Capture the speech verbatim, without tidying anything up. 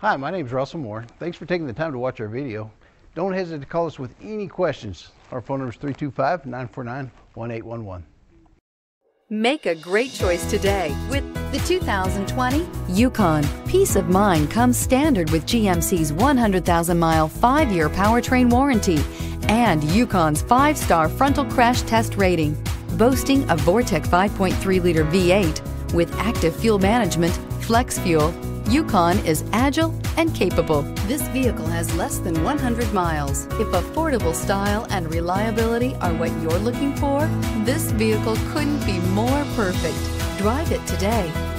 Hi, my name is Russell Moore. Thanks for taking the time to watch our video. Don't hesitate to call us with any questions. Our phone number is three two five, nine four nine, one eight one one. Make a great choice today with the two thousand twenty Yukon. Peace of mind comes standard with G M C's one hundred thousand mile five year powertrain warranty and Yukon's five star frontal crash test rating. Boasting a Vortec five point three liter V eight with active fuel management, flex fuel, Yukon is agile and capable. This vehicle has less than one hundred miles. If affordable style and reliability are what you're looking for, this vehicle couldn't be more perfect. Drive it today.